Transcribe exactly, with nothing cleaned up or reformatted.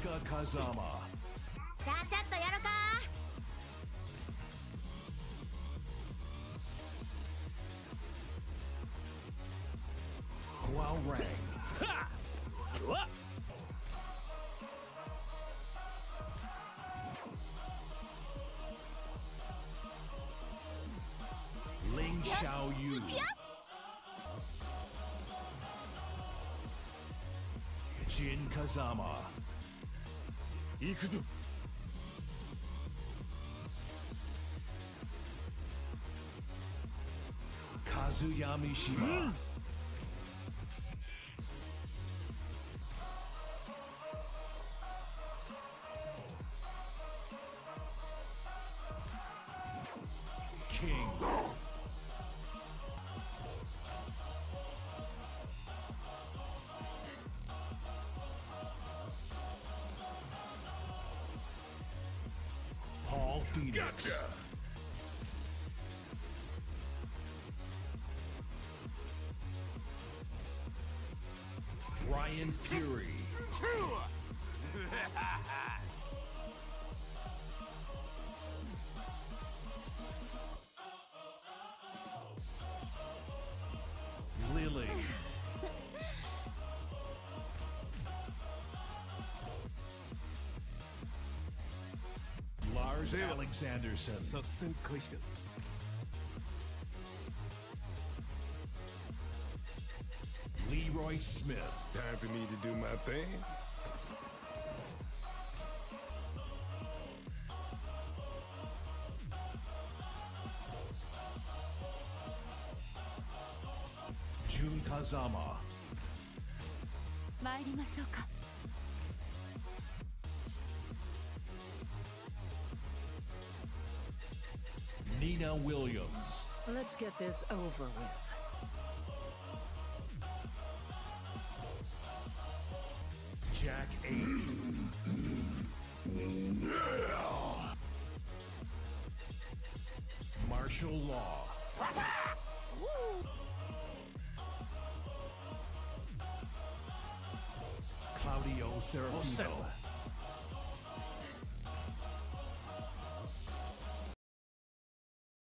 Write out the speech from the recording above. Jessica Kazama. じゃあちょっとやろか。Wow Rang. Ha! Chua. Ling Xiaoyu. Jin Kazama. Ikuzu. Kazuya Mishima. Gotcha. Brian Fury. Two. Lily. Alexander Sen. Leroy Smith. Time for me to do my thing. Jun Kazama. 参りましょうか。 Nina Williams. Let's get this over with. Jack Eight. Martial Law. Claudio Serafino.